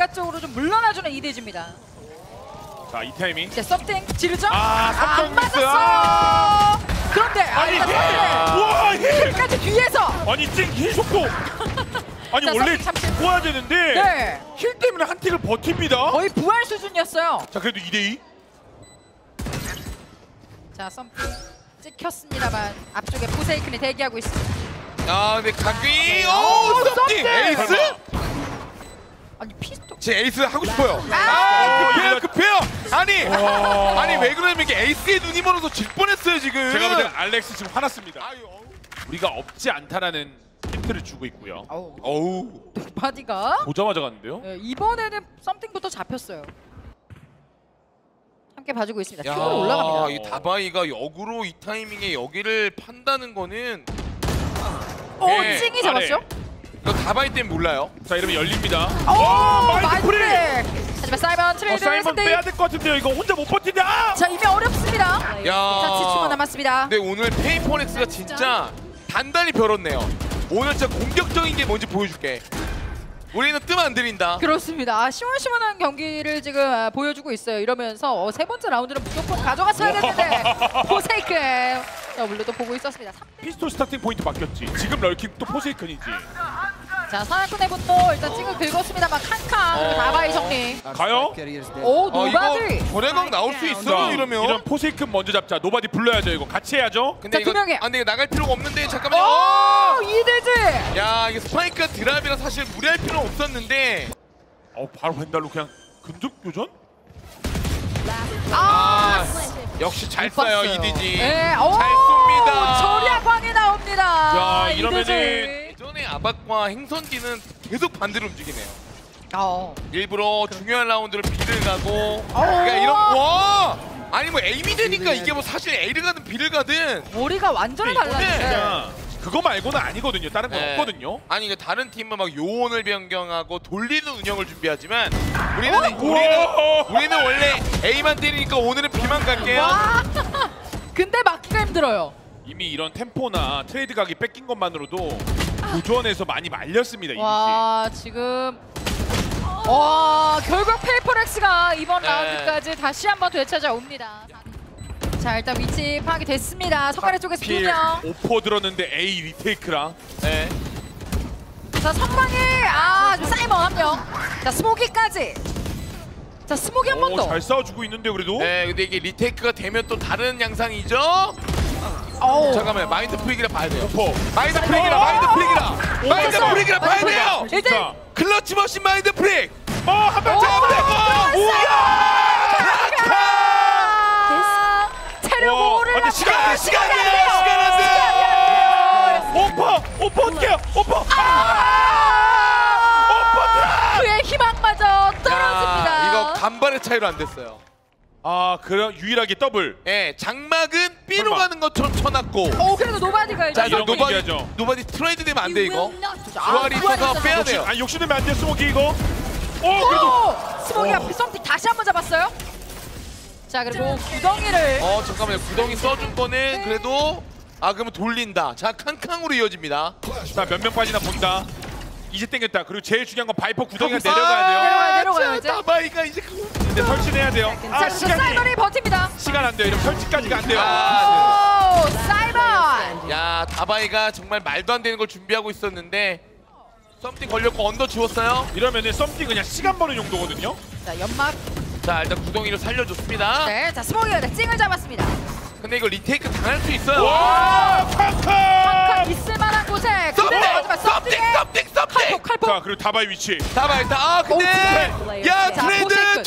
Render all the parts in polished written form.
바깥쪽으로 좀 물러나주는 이대지입니다. 자, 이 타이밍. 자, 썸띵 지르죠? 아, 안 맞았어. 아 그런데 아니, 와, 힐까지 뒤에서. 아니, 찡힐 속도. 아니, 자, 원래 구워야 되는데 네. 힐 때문에 한 틱을 버팁니다. 거의 부활 수준이었어요. 자, 그래도 2대2. 자, 썸띵 찍혔습니다만 앞쪽에 포세이큰이 대기하고 있습니다. 아, 근데 각이 오, 썸띵! 에이스? 아니, 피스토. 제 에이스 하고 싶어요. 아, 급해요, 급해요. 아니, 아니 왜 그러냐면 이게 에이스의 눈이 멀어서 질 뻔했어요, 지금. 제가 볼 때 알렉스 지금 화났습니다. 아유, 우리가 없지 않다라는 힌트를 주고 있고요. 어우. 바디가 보자마자 갔는데요? 네, 이번에는 썸띵부터 잡혔어요. 함께 봐주고 있습니다. 큐브로 올라갑니다. 이 다바이가 역으로 이 타이밍에 여기를 판다는 거는 오, 네, 찡이 잡았죠? 이거 다바이 때문에 몰라요. 자, 이러면 열립니다. 오, 마인드프릭! 하지만 사이먼 트레이드 사이먼 빼야 될 것 같은데요. 이거 혼자 못 버틴다! 자, 이미 어렵습니다. 야, 자, 치추가 남았습니다. 근데 오늘 페이퍼 렉스가 진짜 단단히 벼렀네요. 오늘 진짜 공격적인 게 뭔지 보여줄게. 우리는 뜸 안 들인다. 그렇습니다. 아, 시원시원한 경기를 지금 보여주고 있어요. 이러면서 세 번째 라운드는 무조건 가져갔어야 했는데 포세이큰. 자, 물론 또 보고 있었습니다. 피스톨 스타팅 포인트 바뀌었지. 지금 럴킹 또 포세이큰이지. 자, 사나쿤의 분노 일단 찍을 긁었습니다만 칸칸 다바이 정리. 가요? 오, 노바디. 전해강 나올 수 있어요. 이러면 이런 포세이큰 먼저 잡자. 노바디 불러야죠. 이거 같이 해야죠. 근데 자, 이거, 2명이에요. 아, 근데 이거 나갈 필요가 없는데 잠깐만요. 오, 이대지. 야, 이게 스파이크가 드랍이라 사실 무리할 필요는 없었는데. 바로 횡달로 그냥 근접 교전? 역시 잘 써요, 이디지. 네, 잘 쏩니다. 절약광이 나옵니다. 야, 이러면은 예전에 아박과 행선기는 계속 반대로 움직이네요. 일부러 그래. 중요한 라운드를 B를 가고. 그러니까 이런 와! 아니 뭐 에임이 되니까 이게 뭐 사실 A를 가든 B를 가든 머리가 완전히 달라요. 그거 말고는 아니거든요. 다른 건 없거든요. 아니 이제 다른 팀은 막 요원을 변경하고 돌리는 운영을 준비하지만 우리는 원래 A만 때리니까 오늘은 B만 갈게요. 근데 막기가 힘들어요. 이미 이런 템포나 트레이드 각이 뺏긴 것만으로도 교전에서 많이 말렸습니다. 와, 지금 와, 결국 페이퍼렉스가 이번 라운드까지 다시 한번 되찾아옵니다. 자, 일단 위치 파악이 됐습니다. 석가래 쪽에서 2명. 오퍼 들었는데 A 리테이크라. 네. 자, 선방이 사이먼 한 명. 자, 스모기까지. 자, 스모기 한 번 더. 잘 싸워주고 있는데 그래도. 네, 근데 이게 리테이크가 되면 또 다른 양상이죠. 잠깐만, 마인드프릭이라 봐야 돼요. 오퍼. 마인드프릭이라 봐야 돼요. 일단 클러치 머신 마인드프릭. 한 번 잡으래. 시간 안 돼요! 오퍼 어떡해요! 오퍼! 그의 희망마저 떨어집니다. 야, 이거 간발의 차이로 안 됐어요. 아, 그럼 유일하게 더블. 예, 장막은 B로 가는 것처럼 쳐놨고. 그래도 노바디가 일단. 자, 이런 거 얘기하죠. 노바디 트레이드 되면 안 돼, 이거. 부활이 있어서 빼야 돼요. 아, 욕심내면 안 돼, 스모기 이거. 그래도. 스모기 앞에 썸띵 다시 한번 잡았어요. 자, 그리고 구덩이를 잠깐만요. 구덩이 써준 거는 그래도 그러면 돌린다. 자, 캉캉으로 이어집니다. 자, 몇 명 빠지나 본다. 이제 땡겼다. 그리고 제일 중요한 건 바이퍼 구덩이가 내려가야 돼요. 이제 다바이가 이제 설치해야 돼요. 자, 사이먼이 버팁니다. 시간 안 돼요. 이러면 설치까지가 안 돼요. 사이먼! 야, 다바이가 정말 말도 안 되는 걸 준비하고 있었는데 썸띵 걸렸고 언더 지웠어요. 이러면은 썸띵 그냥 시간 버는 용도거든요. 자, 연막. 자, 일단 구덩이를 살려줬습니다. 네, 자, 스모기가 찡을 잡았습니다. 근데 이거 리테이크 당할 수 있어요. 와, 팡팡 있을 만한 곳에 썸띵 칼포. 자, 그리고 다바이 위치. 다바이 일단 근데 야, 트레이드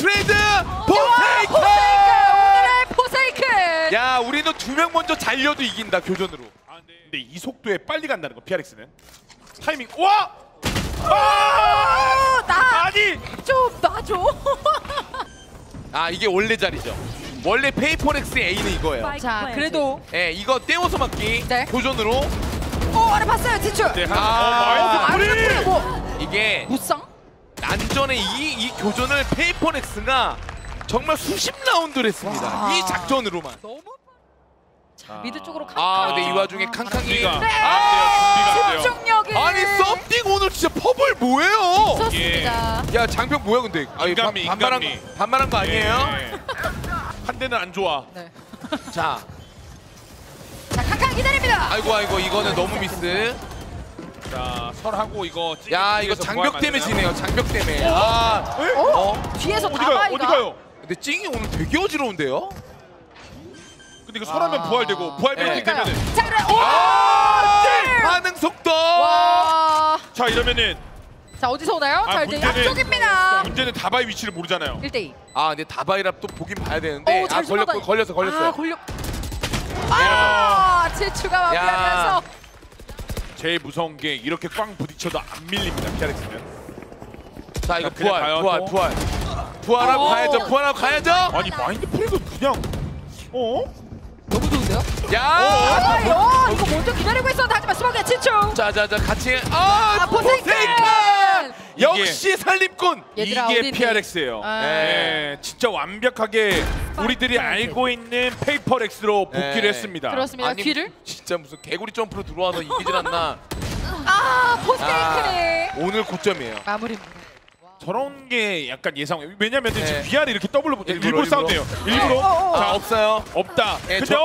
포세이큰. 오늘의 포세이큰. 야, 우리도 2명 먼저 잘려도 이긴다 교전으로. 근데 이 속도에 빨리 간다는 거 PRX는 타이밍. 아니 좀 놔줘. 이게 원래 자리죠. 원래 페이퍼렉스의 A는 이거예요. 자, 그래도 이거 떼워서 맞기. 네. 교전으로. 아래 봤어요, 지출. 네, 이게 무쌍? 난전의 이 교전을 페이퍼렉스가 정말 수십 라운드를 했습니다. 이 작전으로만. 너무 미드 쪽으로 칸칸. 근데 이 와중에 칸칸이 집중력이 아니 썸띵 오늘 진짜 퍼블 뭐예요? 미쳤습니다. 예. 야 장병 뭐야 근데? 인간미, 반말한 거 아니에요? 예. 한 대는 안 좋아. 네. 자 칸칸 기다립니다. 아이고 이거는 너무 미스. 자 설하고 이거. 야 이거 장벽 때문에 지네요. 장벽 때문에. 아. 뒤에서 다가 어디 가요? 근데 찡이 오늘 되게 어지러운데요? 근데 이거 설하면 부활되고 부활되기 때문에. 자 그래. 반응 속도. 와. 자 이러면은. 자 어디서 오나요? 자 이제 양쪽입니다. 문제는 다바이 위치를 모르잖아요. 1대2. 아 근데 다바이랍 또 보긴 봐야 되는데. 아 걸렸어. 아 CHICHOO가 마무리하면서. 제일 무서운 게 이렇게 꽝 부딪혀도 안 밀립니다. PRX는. 자 이거 부활하고 가야죠. 아니 마인드프릭도 그냥. 너무 좋은데요? 야! 이거 먼저 기다리고 있었는데 하지만 스모그의 CHICHOO! 자자자 같이 포세이칸! 역시 살림꾼! 이게 PRX예요. 네, 진짜 완벽하게 우리들이 알고 있는 페이퍼렉스로 복귀를 했습니다. 그렇습니다. 귀를? 진짜 무슨 개구리 점프로 들어와서 이기질 않나. 포세이칸이! 오늘 고점이에요. 마무리입니다. 저런 게 약간 예상. 왜냐면 지금 VR 이렇게 더블로 일부러 싸운대요. 일부러. 자 없어요. 없다. 네, 근데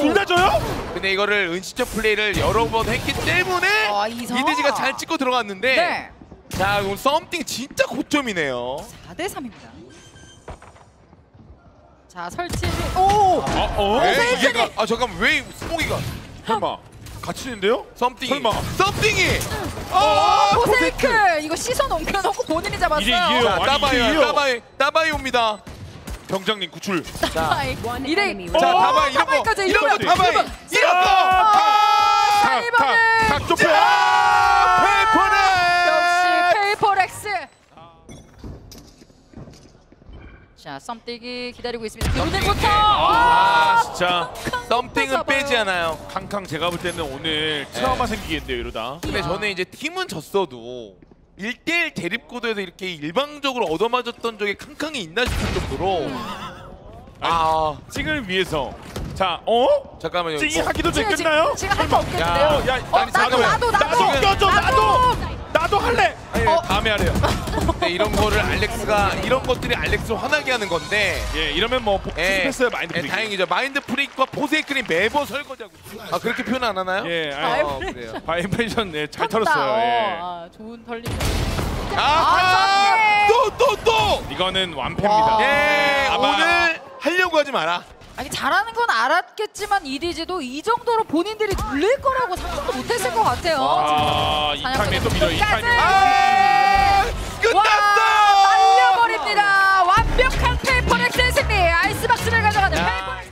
둘 다 줘요? 근데 이거를 은신적 플레이를 여러 번 했기 때문에 이대지가 잘 찍고 들어갔는데. 네. 자 그럼 썸띵 진짜 고점이네요. 4대3입니다. 자 설치. 아 잠깐만 왜 스모기가? 설마. 갇히는데요? 썸띵이! 포세이크! 이거 시선 옮겨놓고 본인이 잡았어요. 이제 이겨요. 따바이 옵니다. 병장님 구출. 자, 따바이 이런거! 각 좁혀! 페이퍼렉스! 역시 페이퍼렉스! 자, 썸띵이 기다리고 있습니다. 오늘부터! 진짜. 썸띵은 빼지 않아요. 캉캉 제가 볼 때는 오늘 트라우마 생기겠네요 이러다. 근데 저는 이제 팀은 졌어도 1대1 대립 구도에서 이렇게 일방적으로 얻어맞았던 적이 캉캉이 있나 싶을 정도로. 찡을 위해서. 자, 잠깐만요. 찡이 하기도 전에 끝나요? 지금 할 거 없겠는데요? 나도 할래! 다음에 하래요. 근데 이런 거를 알렉스가, 이런 것들이 알렉스를 화나게 하는 건데. 예, 이러면 뭐 복수했어요. 마인드프릭. 다행이죠. 마인드프릭과 포세이크는 매번 설거지하고. 아 그렇게 표현 안 하나요? 예, 그래요. 바이브레이션 네, 잘 털었어요. 예. 좋은 털림. 또! 이거는 완패입니다. 예, 오늘 하려고 하지 마라. 아니 잘하는 건 알았겠지만 EDG도 이 정도로 본인들이 눌릴 거라고 상상도 못했을 것 같아요. 이 타임에 또 밀어요. 끝났어! 날려버립니다. 완벽한 페이퍼렉스의 승리! 아이스박스를 가져가는 페이퍼렉스!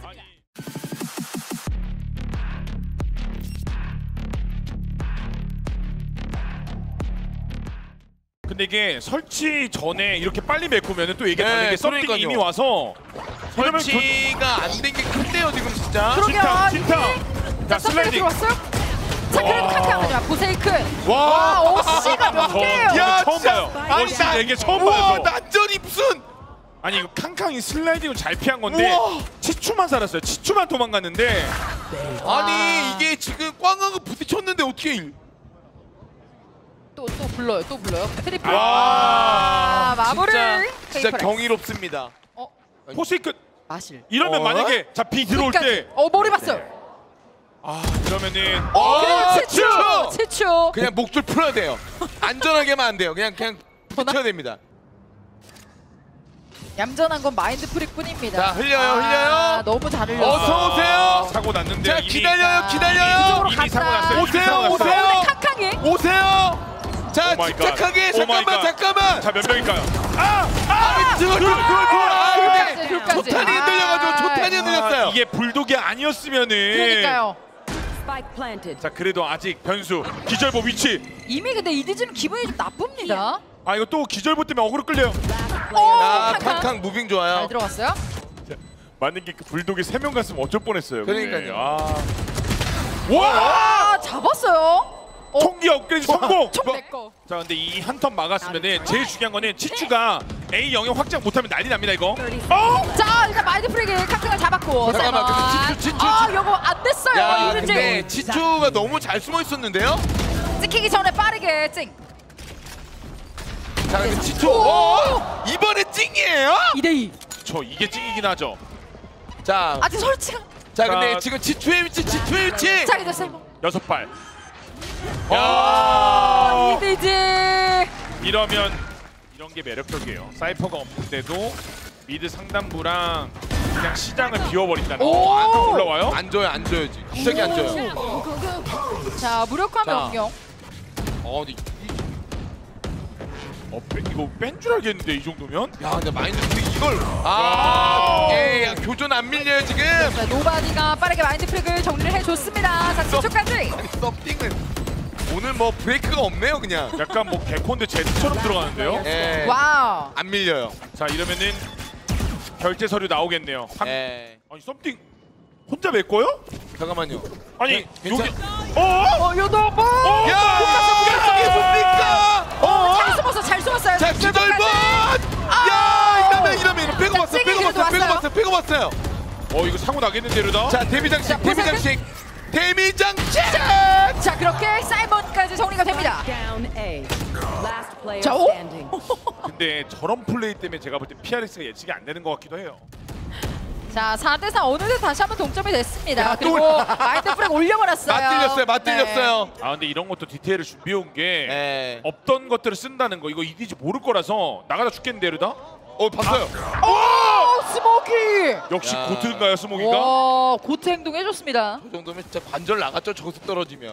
근데 이게 설치 전에 이렇게 빨리 메꾸면 또 얘기 안 되는 게 썸띵이 이미 와서 설치가 안 된 게 큰데요 지금 진짜. 진탕. 자 슬라이딩. 자 그래도 칸칸하지마 포세이크. 와 오씨가 몇 개예요. 야 처음 봐요. 오씨 이게 처음 봐요. 난전이 무슨. 아니 이거 칸칸이 슬라이딩을 잘 피한 건데 CHICHOO만 살았어요. CHICHOO만 도망갔는데. 아니 이게 지금 꽝하고 부딪혔는데 어떻게. 또 불러요. 트리플. 마무리. 진짜 경이롭습니다. 포세이크. 마실. 이러면 만약에 자 B 들어올 때. 머리 봤어요. 네. 이러면은. CHICHOO. 그냥 목줄 풀어야 돼요. 안전하게만 안 돼요. 그냥 붙여야 됩니다. 얌전한 건 마인드프릭뿐입니다. 자 흘려요. 너무 잘 흘려요. 어서 오세요. 사고 났는데. 자 기다려요. 이미 사고 났어요. 오세요. 칸칸이. 오세요. 자 침착하게 잠깐만. 자 몇 명일까요? 둘. 초탄이 흔들려가지고 초탄이 흔들렸어요. 이게 불독이 아니었으면은. 그러니까요. 자 그래도 아직 변수 기절보 위치. 이미 근데 EDG는 기분이 좀 나쁩니다. 이거 또 기절보 때문에 어그로 끌려요. 캉캉 무빙 좋아요. 잘 들어갔어요? 맞는 게 불독이 3명 갔으면 어쩔 뻔했어요. 그러니까요. 와 잡았어요. 총기 업그레이드 성공! 자 근데 이 한 턴 막았으면은 제일 중요한 거는 CHICHOO가 A 영역 확장 못하면 난리 납니다 이거. 자 일단 마인드프릭이 카트가 잡았고. 잠깐만 근데 CHICHOO. 이거 안 됐어요. 근데 CHICHOO가 너무 잘 숨어 있었는데요? 찍히기 전에 빠르게 찡. 자, 여기 치초. 오! 이번에 찡이에요? 2대2. 저 이게 찡이긴 하죠. 자, 아직 설치가. 자, 근데 지금 치초의 위치, 치초의 위치. 자, 이거 세모. 6발. 야! 2대2. 이러면 이런 게 매력적이에요. 사이퍼가 없는데도 미드 상단부랑 그냥 시장을 비워버린다는 거. 안 올라와요? 안 줘요, 안 줘요. 갑자기 안 줘요. 자, 무력화면 공격. 이거 뺀 줄 알겠는데, 이 정도면? 야, 근데 마인드프릭 이걸. 아, 예, 교전 안 밀려요, 지금. 자, 노바디가 빠르게 마인드프릭을 정리를 해줬습니다. 자, 치초까지. 아니, 썸띵은. 오늘 뭐 브레이크가 없네요, 그냥. 약간 뭐 개콘드 제스처럼 들어가는데요. 예. 와우. 안 밀려요. 자, 이러면은 결제 서류 나오겠네요. 예. 아니, 썸띵 혼자 메꿔요? 잠깐만요. 아니, 여기. 여덟 번. 야, 잘 숨었어, 잘 숨었어요. 자, 8번. 야, 이러면 빼고 봤어요. 이거 사고 나겠는데, 이러다. 자, 데미장식! 자, 그렇게 사이먼까지 정리가 됩니다. 자, 오? 근데 저런 플레이 때문에 제가 볼 때 PRX가 예측이 안 되는 것 같기도 해요. 자, 4대4 어느새 다시 한번 동점이 됐습니다. 야, 그리고 마인드프랙 올려버렸어요. 맞들렸어요. 네. 아, 근데 이런 것도 디테일을 준비해온 게 네. 없던 것들을 쓴다는 거. 이거 EDG 모를 거라서 나가다 죽겠는데, 이러다? 봤어요. 스모기! 역시 야. 고트인가요, 스모기가? 와, 고트 행동 해줬습니다. 그 정도면 진짜 관절 나갔죠, 저기서 떨어지면.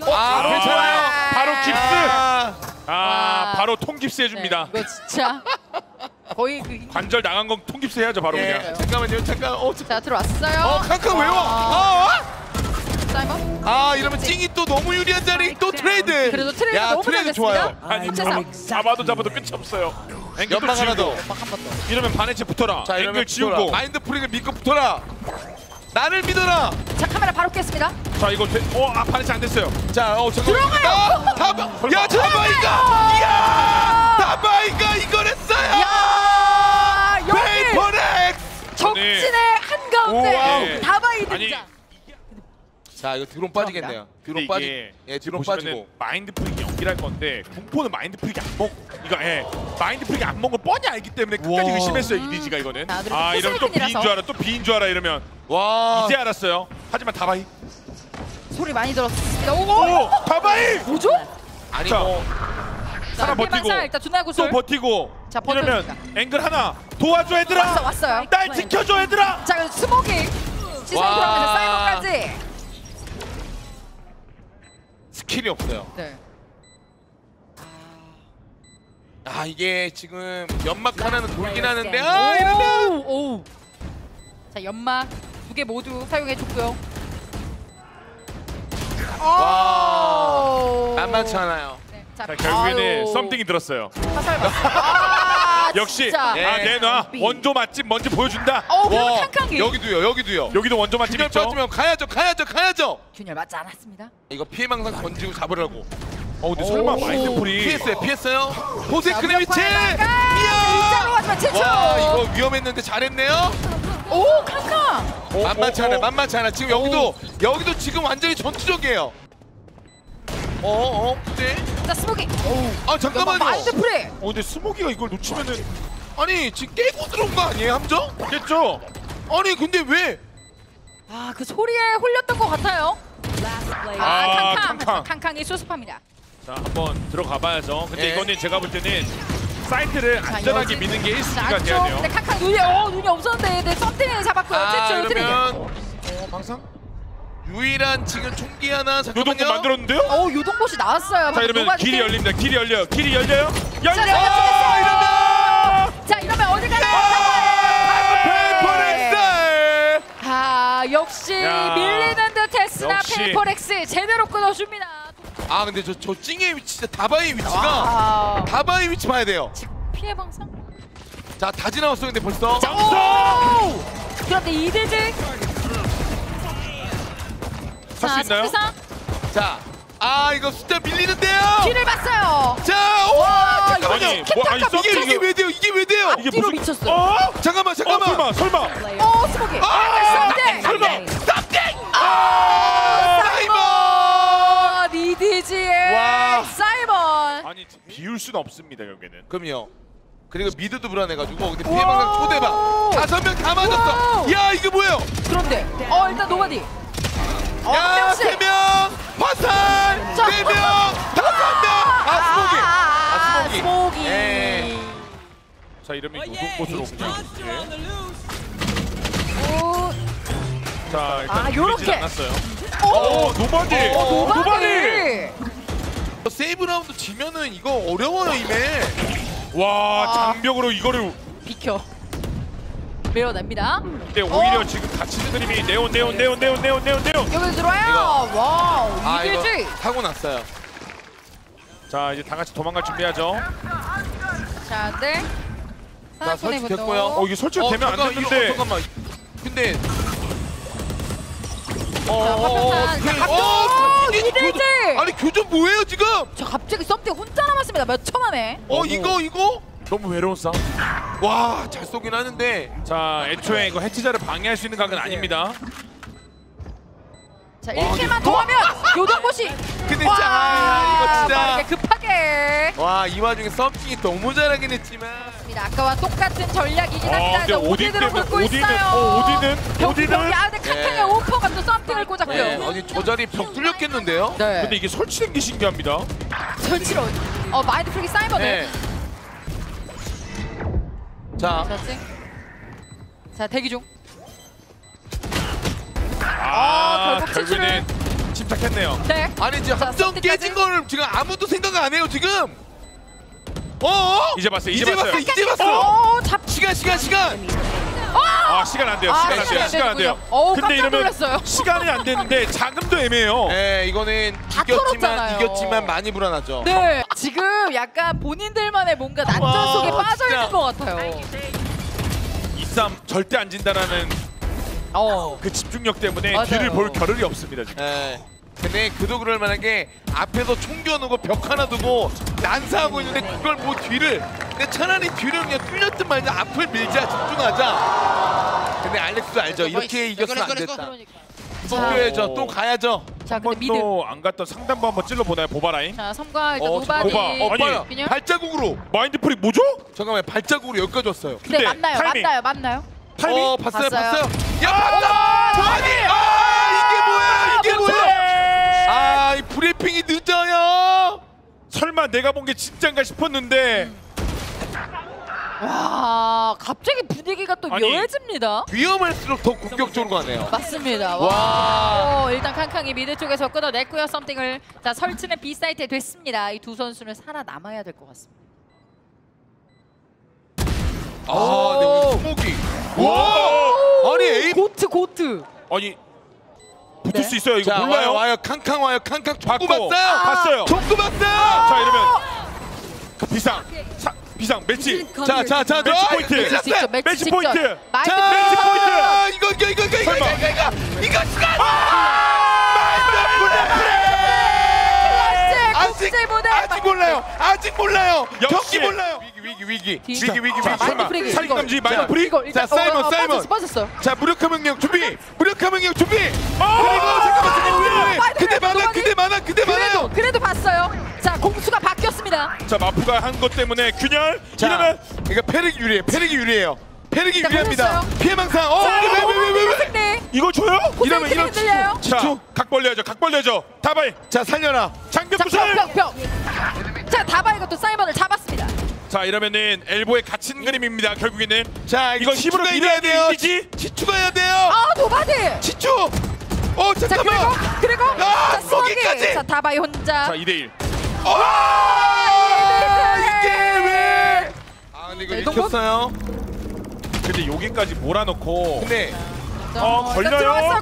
괜찮아요. 바로 깁스! 바로 통깁스 해줍니다. 네, 이거 진짜. 거의 그... 관절 나간 건 통깁스 해야죠, 바로 네. 그냥. 잠깐만요, 잠깐. 자, 들어왔어요. 칸칸 왜요? 사이먼? 이러면 찡이 또 너무 유리한 자리, 또 트레이드! 그래도 트레이드 너무 트레이드 좋아요. 아니, 잡아도 끝이 없어요. 앵글 지우고. 이러면 바네치 붙어라. 자, 앵글 지우고. 마인드프릭을 믿고 붙어라. 나를 믿어라. 자, 카메라 바로 깼습니다. 자, 이거 바네치 안 됐어요. 자, 들어가요. 야, 다바이가. 이야! 다바이가 이걸 했어요. 야! 페이퍼 렉스. 적진의 한가운데 다바이 등장. 자, 이거 드론 빠지겠네요. 드론 빠지고 마인드프릭이 연기할 건데 공포는 마인드프릭이 안 먹. 이거 마인드프릭이 안 먹을 뻔히 알기 때문에 끝까지 의심했어요, EDG가 이거는. 이러면 또 B인 줄 알아. 이러면. 와. 이제 알았어요. 하지만 다바이. 소리 많이 들었습니다. 오! 다바이! 뭐죠? 아니 뭐. 하나 버티고. 또 버티고. 자, 이러면 앵글 하나. 도와줘, 얘들아. 왔어요. 날 지켜줘, 얘들아. 자, 스모기. 시선 돌아가면서 사이버까지. 스킬이 없어요. 네. 이게 지금 연막 하나는 돌긴 하는데 이러면 자, 연막 2개 모두 사용해줬고요. 만만치 않아요. 네. 자, 결국에는 썸띵이 들었어요. 화살 맞았어요. 역시 내놔. 원조 맛집 뭔지 보여준다. 칸칸이. 여기도요. 여기도 원조 맛집 있죠. 균열 빠지면 가야죠. 균열 맞지 않았습니다. 이거 피해망상 던지고 잡으려고. 근데 설마 마인드풀이 피했어요. 포세크네 위치. 와, 이거 위험했는데 잘했네요. 칸칸. 만만치 않아. 지금 여기도 지금 완전히 전투적이에요. 근데 자, 스모기. 잠깐만요. 마인드프레. 근데 스모기가 이걸 놓치면은 지금 깨고 들어온 거 아니에요, 함정? 됐죠. 아니 근데 왜? 그 소리에 홀렸던 것 같아요. 칸칸이 수습합니다. 자, 한번 들어가봐야죠. 근데 이거는 제가 볼 때는 사이트를 안전하게 미는 게 1순위가 돼야 돼요. 근데 칸칸 눈이 없었는데 썸띵을 잡았고요. 최초로 트리게. 방상? 유일한 지금 총기 하나 잠깐만요. 요동봇 만들었는데요? 요동봇이 나왔어요. 자, 이러면 길이 열립니다. 길이 열려요. 이러면! 자, 이러면 어디 가나요? 페이퍼렉스! 역시 밀리는 듯 했으나 페이퍼렉스 제대로 끊어줍니다. 근데 저 찡의 위치, 진짜 다바이 위치 봐야 돼요. 피해 방상? 자, 다 지나왔어, 근데 벌써. 그런데 이대지? 할 수 있나요? 자, 이거 숫자 밀리는데요. 길을 봤어요. 자, 잠깐만요. 이게 왜 돼요? 이게 무슨 미쳤어? 잠깐만. 설마. 스모기. 썸띵. 사이먼. 둘 수는 없습니다 여기는. 그럼요. 그리고 미드도 불안해가지고. 근데 피해방상 초대방 5명 다 맞았어. 야 이게 뭐예요? 그런데 일단 노바디. 야 3명 화살 4명 5명 스모기. 스모기. 예. 자 이러면 곳곳으로 오군요. 자 일단 요렇게 않았어요. 오 노바디. 노바디. 세이브 라운드 지면은 이거 어려워요 이메. 와 장벽으로 이거를 비켜 밀어냅니다. 근데 오히려 지금 갇히는 그림이 네온 여기 들어와요. 와우 이길지. 타고 났어요. 자 이제 다 같이 도망갈 준비하죠. 자 네. 자 설치됐고요. 이게 설치가 되면 안 되는데. 잠깐만. 근데 아니 교전 뭐예요 지금? 저 갑자기 썸띵 혼자 남았습니다. 몇 초 만에. 이거 너무 외로운 싸움. 와 잘 쏘긴 하는데. 자 애초에 이거 해치자를 방해할 수 있는 각은 아닙니다. 자 1킬만 더 하면 요동보시. 근데 진짜 이거 진짜 급하게. 와 이 와중에 썸띵이 너무 잘하긴 했지만. 아까와 똑같은 전략이긴 합니다. 오딘을 걷고 있어요. 오딘은? 아 근데 카카의 오퍼가 또 썸띵을 꽂았고요. 아니 저 자리 벽 뚫렸겠는데요? 네. 근데 이게 설치된 게 신기합니다. 설치로 마인드프릭이 사이버네. 자 대기 중. 결국 결국에는 침착했네요. 네. 아니 지금 함정 깨진 걸 지금 아무도 생각 안 해요 지금. 이제 봤어요. 시간. 시간 안 돼요. 근데 이러면 놀랐어요. 시간이 안 되는데 자금도 애매해요. 네, 이거는 이겼지만 많이 불안하죠. 네, 지금 약간 본인들만의 뭔가 난전 속에 빠져있는 것 같아요. 이 싸움 절대 안 진다라는 그 집중력 때문에 맞아요. 뒤를 볼 겨를이 없습니다 지금. 네. 근데 그도 그럴 만한 게 앞에서 총겨 놓고 벽 하나 두고 난사하고 있는데 그걸 뭐 뒤를. 근데 차라리 뒤를 그냥 뚫렸든 말든 앞을 밀자, 집중하자. 근데 알렉스도 알죠. 이렇게 이겼으면 안 됐다. 또 가야죠. 자, 근데 미드 안 갔던 상단부 한번 찔러보나요? 보바라인? 자, 섬과 일단 노바디. 아니, 발자국으로. 마인드프릭 뭐죠? 잠깐만, 발자국으로 여기까지 왔어요. 근데 맞나요? 타이밍? 봤어요. 야, 이게 뭐야? 이 브리핑이 늦어요. 설마 내가 본 게 진짠가 싶었는데. 와 갑자기 분위기가 또 묘해집니다. 위험할수록 더 공격적으로 가네요. 맞습니다. 일단 캉캉이 미드 쪽에서 끊어냈고요. 썸띵을. 자 설치는 B 사이트에 됐습니다. 이 두 선수는 살아남아야 될 것 같습니다. 스모기. 아니 고트. 아니. 붙을 수 있어요. 이거 몰라요. 캉캉 와요. 족구 봤어요. 자 이러면 비상 매치. 자 매치 포인트. 자 이거 시간. 아직 몰라요. 경기 몰라요. 위기. 살감지 마인드프릭. 자 사이먼. 자 무력화 명령 준비. 그리고 잠깐만. 그대 많아. 그래도 봤어요. 자 공수가 바뀌었습니다. 자 마프가 한 것 때문에 균열. 이러면 그러니까 페릭이 유리해요. 페릭이 유리합니다. 피해망상. 왜? 이거 줘요? 이러면 자 각 벌려야죠. 다바이. 자 살려라. 장벽 부술. 자 다바이가 또 사이먼을 잡았습니다. 자 이러면은 엘보에 갇힌 그림입니다. 결국에는 자 이거 힘으로 이겨야 돼요. 치추가 해야 돼요. 노바디. 치추. 잠깐만. 그리고 스모기까지. 자 다바이 혼자. 자 2대1. 이게 왜? 근데 이거 이겼어요. 근데 여기까지 몰아넣고. 근데 걸려요.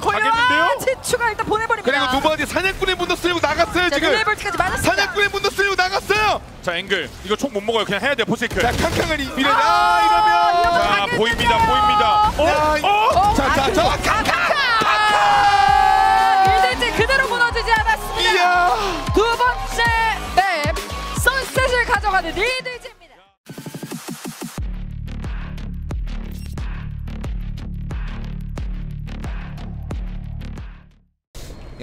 치추가 일단 보내버립니다. 그리고 노바디 사냥꾼의 문도 쓰려고 나갔어요 지금. 레이벌까지 맞았습니다. 사냥꾼의 문도 쓰려고 나갔어요. 자 앵글 이거 총 못 먹어요. 그냥 해야 돼. 포세이클. 자 캉캉을 밀어. 이러면 자 보입니다. 자 캉캉. 1대1 그대로 무너지지 않았습니다. 두 번째 맵 선셋을 가져가는 리드지.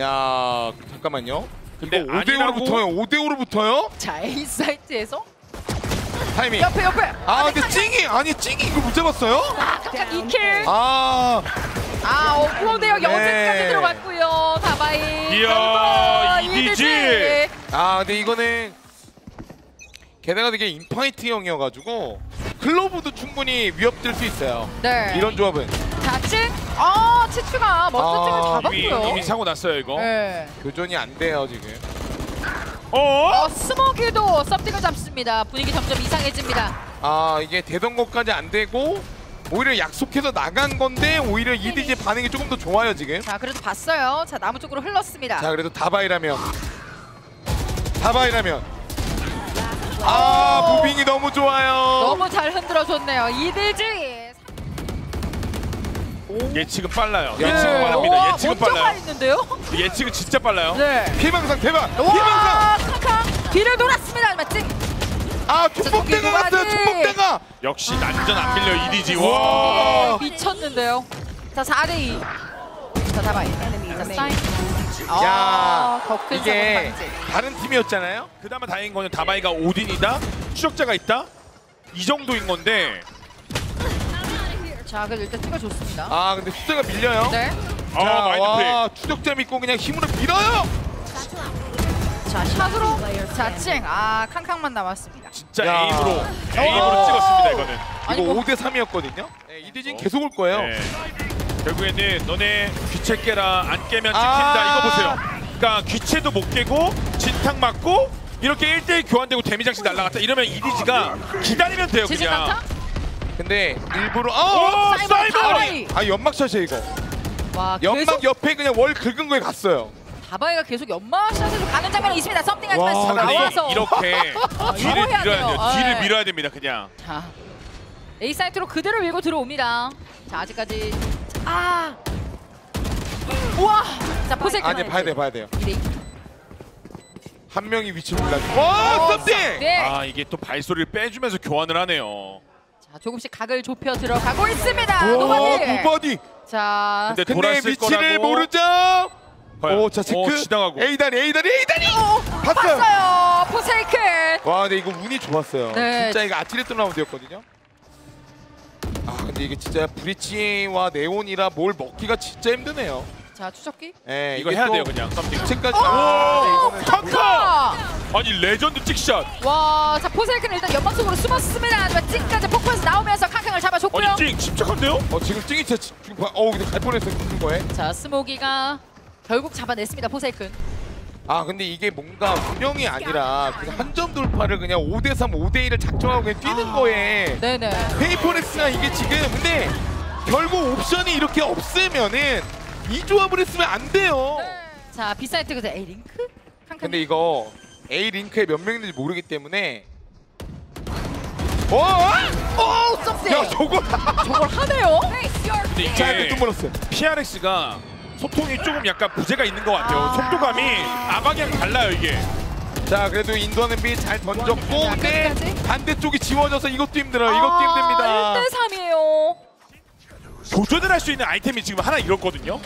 야 잠깐만요. 근데 5대5로 붙어요. 자 A 사이트에서 타이밍. 옆에. 아 근데 찡이 아니 찡이 이거 못 잡았어요? 아 잠깐 2킬. 아 오프로드역 여진까지 들어갔고요. 다바이. 이야 EDG. 아 근데 이거는 게다가 되게 인파이트형이어가지고 글로브도 충분히 위협될 수 있어요. 네. 이런 조합은. 자칭. 아 치추가 먼저 찡을 잡았고요. 이미 사고 났어요 이거. 네. 교전이 안 돼요 지금. 스모기도 썸띵을 잡습니다. 분위기 점점 이상해집니다. 아 이게 되던 것까지 안 되고 오히려 약속해서 나간 건데 오히려 EDG 반응이 조금 더 좋아요 지금. 자 그래도 봤어요. 자 나무 쪽으로 흘렀습니다. 자 그래도 다바이라면 아 무빙이 너무 좋아요. 너무 잘 흔들어줬네요 EDG. 예측은 빨라요. 네. 예측은 빨랍니다. 예측은 빨라요. 있는데요? 예측은 진짜 빨라요. 네. 피망상 대박. 피망상. 캉캉. 뒤를 돌았습니다. 맞지? 아 축복대가 왔어요. 축복대가. 역시 난전 안 밀려 EDG. 와. 미쳤는데요. 자 4대2. 자 다바이. 야 이게 다른 팀이었잖아요. 그나마 다행인 거는 다바이가 오딘이다. 추적자가 있다. 이 정도인 건데. 자, 그래도 일단 찍어줬습니다. 아, 근데 숫자가 밀려요? 네. 자, 마인드프릭. 추적자 믿고 그냥 힘으로 밀어요! 자, 샷으로 자칭. 아, 캉캉만 남았습니다. 진짜 야. 에임으로 찍었습니다, 이거는. 아니, 이거 5대3이었거든요? 네, 이대진 계속 올 거예요. 네. 결국에는 너네 귀체 깨라, 안 깨면 찍힌다, 이거 보세요. 그러니까 귀체도 못 깨고, 진탕 맞고, 이렇게 1대1 교환되고 데미장치 날라갔다. 이러면 이대지가 기다리면 돼요, 그냥. 근데 일부러 사이버! 아 연막샷이에요 이거. 와, 연막 옆에 그냥 월 긁은 거에 갔어요. 다바이가 계속 연막샷으로 가는 장면이 있습니다. 썸띵 하지만 나와서 이렇게 뒤를 밀어야 돼요. 뒤를 밀어야 됩니다 그냥. 자 A 사이트로 그대로 밀고 들어옵니다. 자 아직까지 우와 자 포세이크. 아니 봐야 돼 봐야 돼요. 한 명이 위치를 몰라주고. 와 썸띵! 아 이게 또 발소리를 빼주면서 교환을 하네요. 자, 조금씩 각을 좁혀 들어가고 있습니다. 노바디. 자, 근데 위치를 모르죠. 오, 자 체크. 지나가고. A다리. 봤어요. 포세이크. 와, 근데 이거 운이 좋았어요. 네. 진짜 이거 아찔했던 라운드였거든요. 아, 근데 이게 진짜 브릿지와 네온이라 뭘 먹기가 진짜 힘드네요. 자, 추적기? 네, 이거 해야 돼요 그냥. 깜찍까지. 오, 탁타! 아니 레전드 찍샷. 와, 자 포세이크는 일단 연막 속으로 숨었습니다. 하지만 찍까지 폭포에서 나오면서 캉캉을 잡아줬고요. 아니 찍 침착한데요? 지금 찍이 진짜 근데 갈 뻔했어 그 거에. 자 스모기가 결국 잡아냈습니다 포세이크. 아 근데 이게 뭔가 운영이 아니라 그냥 한 점 돌파를 그냥 5대3, 5대2를 작정하고 그냥 뛰는 거에. 네네. 페이퍼 렉스가 이게 지금 근데 결국 옵션이 이렇게 없으면은. 이 조합을 했으면 안 돼요. 네. 자 비사이트 그래서 A 링크? 근데 이거 A 링크에 몇 명 있는지 모르기 때문에. 오 썩세. 야 저걸 하네요. 근데 이게 좀 멀었어요. PRX가 소통이 조금 약간 부재가 있는 것 같아요. 속도감이 아방이랑 달라요 이게. 자 그래도 인도하는 B 잘 던졌고 근데 반대쪽이 지워져서 이것도 힘들어요. 이것도 힘듭니다. 1대3이에요. 도전을 할 수 있는 아이템이 지금 하나 잃었거든요.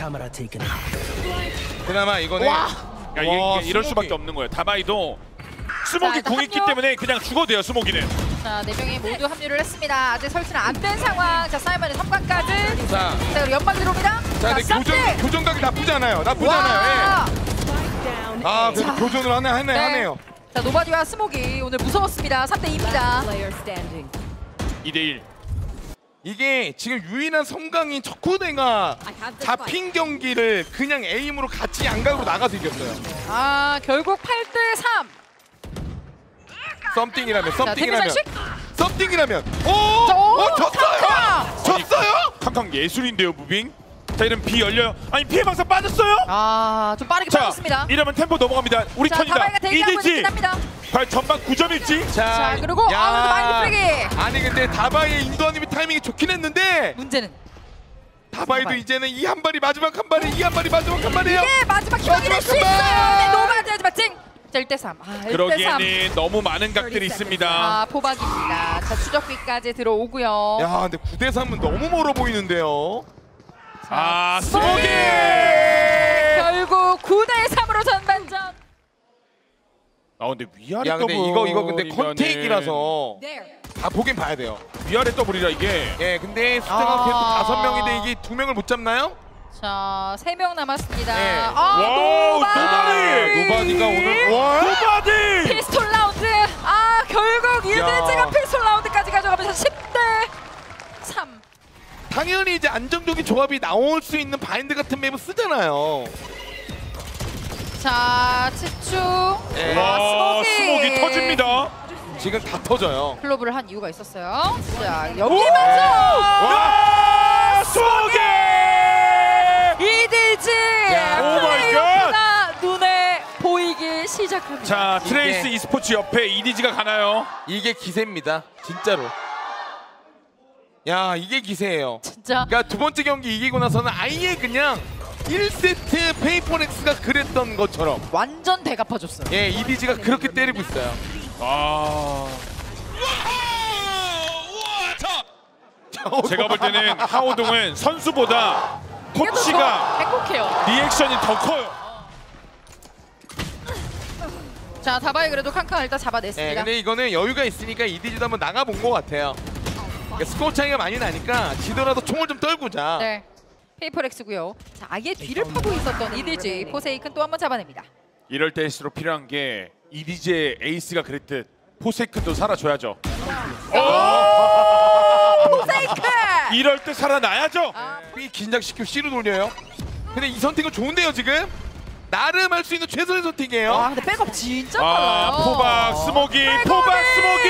그나마 이거는 이럴 수밖에 없는 거예요. 다바이도 스모기 궁 있기 때문에 그냥 죽어도 돼요. 스모기는. 자, 4명이 모두 합류를 했습니다. 아직 설치는 안 된 상황. 자, 사이먼의 3각까지. 자, 그리고 연막이 들어옵니다. 자, 근데 교전각이 나쁘지 않아요. 예. 아, 그래도 교전을 하네요. 자, 노바디와 스모기 오늘 무서웠습니다. 3대2입니다. 2대1. 이게 지금 유일한 성강인 척후대가 잡힌 경기를 그냥 에임으로 같이 양각으로 나가서 이겼어요. 아 결국 8대3. 썸띵이라면. 졌어요? 캉캉 예술인데요 무빙. 자 이러면 B 열려요. 아니 피해 방사 빠졌어요? 아 좀 빠르게 빠졌습니다. 이러면 템포 넘어갑니다. 우리 턴이다. EDG. 과연 전반 9점일지? 자 그리고 마인드프릭이. 아니 근데 다바이의 인도아님이 타이밍이 좋긴 했는데 문제는 다바이도 이제는 이 한 발이 마지막 한 발이 마지막 한 발이에요. 이게 마지막 희망이 될 수 있어요. 근데 노가지하지마 찡! 자 1대3. 그러기에는 너무 많은 각들이 있습니다. 아 포박입니다. 자 추적비까지 들어오고요. 야 근데 9대3은 너무 멀어 보이는데요. 아 스모기! 결국 9대3으로 전반전. 아 근데 위아래 야, 근데 더블 이거 근데 컨테이크라서 다 보긴 봐야 돼요. 위아래 더블이라 이게. 예, 근데 숫자가 계속 5명인데 이게 2명을 못 잡나요? 자, 3명 남았습니다. 네. 아, 노바디! 노바디가 오늘 노바디! 피스톨 라운드! 아, 결국 EDward가 피스톨 라운드까지 가져가면서 10대 3. 당연히 이제 안정적인 조합이 나올 수 있는 바인드 같은 맵을 쓰잖아요. 자, 치추. 네. 와, 스모기 터집니다. 지금 다 터져요. 클로브를 한 이유가 있었어요. 자, 여기 맞아. 스모기. EDward. 오 마이 갓. 눈에 보이기 시작합니다. 자, 트레이스 e스포츠 옆에 EDward가 가나요? 이게 기세입니다. 진짜로. 야, 이게 기세예요. 진짜. 그러니까 두 번째 경기 이기고 나서는 아예 그냥 1세트 페이퍼렉스가 그랬던 것처럼 완전 대갚아줬어요. 예, EDward가 그렇게 때리고 있어요. 아. 제가 볼 때는 하오동은 선수보다 코치가 행복해요. 리액션이 더 커요. 자, 다바이 그래도 칸칸 일단 잡아냈습니다. 예, 근데 이거는 여유가 있으니까 EDward도 한번 나가본 것 같아요. 그러니까 스코어 차이가 많이 나니까 지더라도 총을 좀 떨구자. 네, 페이퍼렉스고요. 자, 아예 뒤를 파고 있었던 EDward 포세이큰 또 한 번 잡아냅니다. 이럴 때일수록 필요한 게 EDward의 에이스가 그랬듯 포세이큰도 살아줘야죠. 포세이큰! 이럴 때 살아나야죠. 아, B 긴장시키고 C로 돌려요. 근데 이 선택은 좋은데요 지금? 나름 할 수 있는 최선의 선택이에요. 아, 근데 백업 진짜 빨라요. 아, 포박 스모기, 포박 스모기.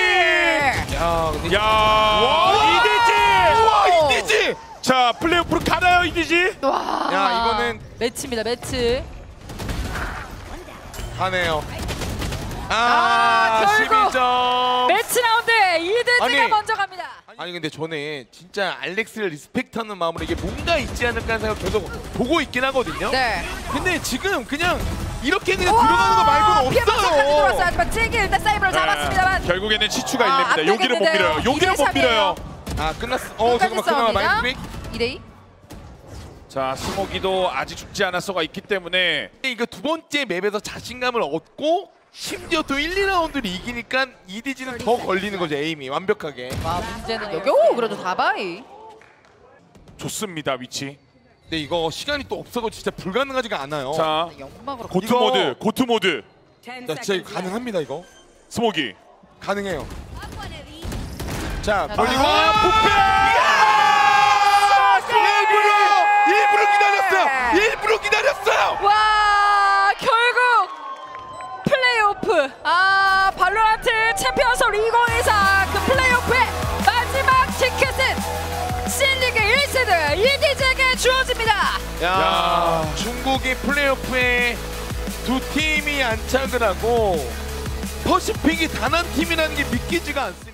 야, 근데 와, EDward! 자, 플레이오프로 가나요, EDward? 와, 야, 이거는 매치입니다, 매치. 가네요. 결국 12점. 매치 라운드에 EDward가 먼저 갑니다. 아니 근데 전에 진짜 알렉스를 리스펙트하는 마음으로 이게 뭔가 있지 않을까 하는 생각 계속 보고 있긴 하거든요. 네. 근데 지금 그냥 이렇게 그냥 들어가는 거 말고는 피해 없어요. 피해방석까지 들어왔어요. 하지만 찌기 일단 사이버를 잡았습니다만 결국에는 치추가 일렙니다. 여기를 못 밀어요. 여기를 못 밀어요. 아, 끝났어. 잠깐만, 그나마 마인드브레이크 2대2. 자, 스모기도 아직 죽지 않았어가 있기 때문에 이거 두 번째 맵에서 자신감을 얻고 심지어 또 1, 2라운드를 이기니까 EDward는 더 걸리는 거죠, 에임이 완벽하게. 와, 문제는 여기. 오, 그래도 다바이 좋습니다, 위치. 근데 이거 시간이 또 없어서 진짜 불가능하지가 않아요. 자, 고투 모드, 고투 모드. 나 진짜 이거 가능합니다, 이거. 스모기 가능해요. 자, 돌리고 부패! 일부러 기다렸어요! 일부러 기다렸어요! 와, 결국 플레이오프! 아, 발로란트 챔피언스 2024 그 플레이오프의 마지막 티켓은 신리그 1세대 EDward에게 주어집니다! 야, 중국이 플레이오프에 두 팀이 안착을 하고 퍼시픽이 단 한 팀이라는 게 믿기지가 않습니다.